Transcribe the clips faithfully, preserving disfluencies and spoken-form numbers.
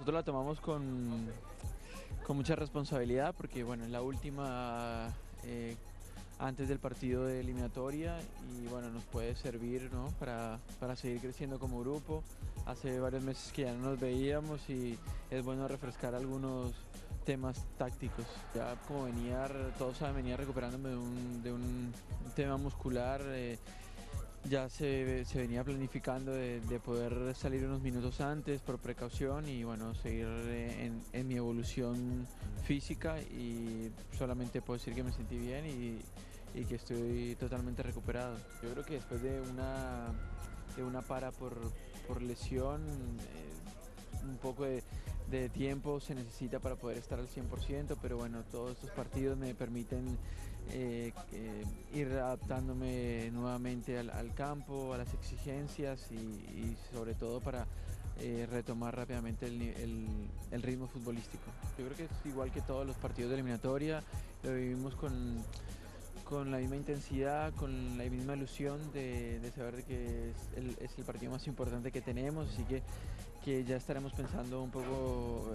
Nosotros la tomamos con, con mucha responsabilidad porque bueno, es la última eh, antes del partido de eliminatoria y bueno, nos puede servir, ¿no?, para, para seguir creciendo como grupo. Hace varios meses que ya no nos veíamos y es bueno refrescar algunos temas tácticos. Ya como venía, todos saben, venía recuperándome de un, de un tema muscular. Eh, Ya se, se venía planificando de, de poder salir unos minutos antes por precaución y bueno, seguir en, en mi evolución física, y solamente puedo decir que me sentí bien y, y que estoy totalmente recuperado. Yo creo que después de una, de una para por, por lesión, eh, un poco de, de tiempo se necesita para poder estar al cien por ciento, pero bueno, todos estos partidos me permiten eh, eh, ir adaptándome nuevamente al, al campo, a las exigencias y, y sobre todo para eh, retomar rápidamente el, el, el ritmo futbolístico. Yo creo que es igual que todos los partidos de eliminatoria, lo vivimos con, con la misma intensidad, con la misma ilusión de, de saber de que es el, es el partido más importante que tenemos, así que que ya estaremos pensando un poco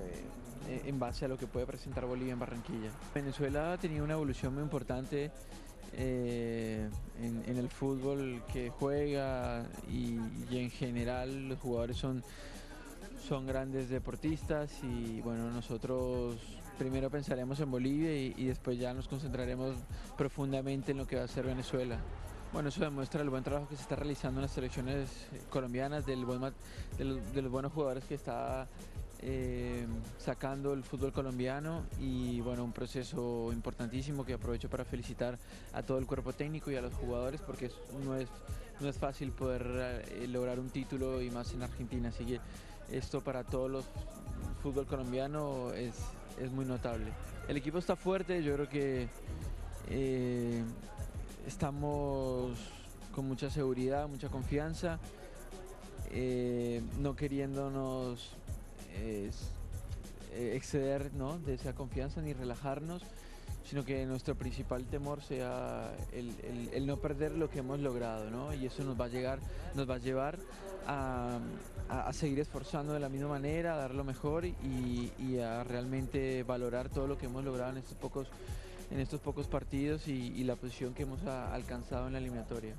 eh, en base a lo que puede presentar Bolivia en Barranquilla. Venezuela ha tenido una evolución muy importante eh, en, en el fútbol que juega y, y en general los jugadores son, son grandes deportistas y bueno, nosotros primero pensaremos en Bolivia y, y después ya nos concentraremos profundamente en lo que va a ser Venezuela. Bueno, eso demuestra el buen trabajo que se está realizando en las selecciones colombianas, del buen, de, los, de los buenos jugadores que está eh, sacando el fútbol colombiano y bueno, un proceso importantísimo que aprovecho para felicitar a todo el cuerpo técnico y a los jugadores, porque no es, no es fácil poder eh, lograr un título y más en Argentina, así que esto para todos los fútbol colombiano es, es muy notable. El equipo está fuerte, yo creo que eh, estamos con mucha seguridad, mucha confianza, eh, no queriéndonos eh, exceder, ¿no?, de esa confianza ni relajarnos, sino que nuestro principal temor sea el, el, el no perder lo que hemos logrado, ¿no?, y eso nos va a, llegar, nos va a llevar a, a, a seguir esforzando de la misma manera, a dar lo mejor y, y a realmente valorar todo lo que hemos logrado en estos pocos en estos pocos partidos y, y la posición que hemos a, alcanzado en la eliminatoria.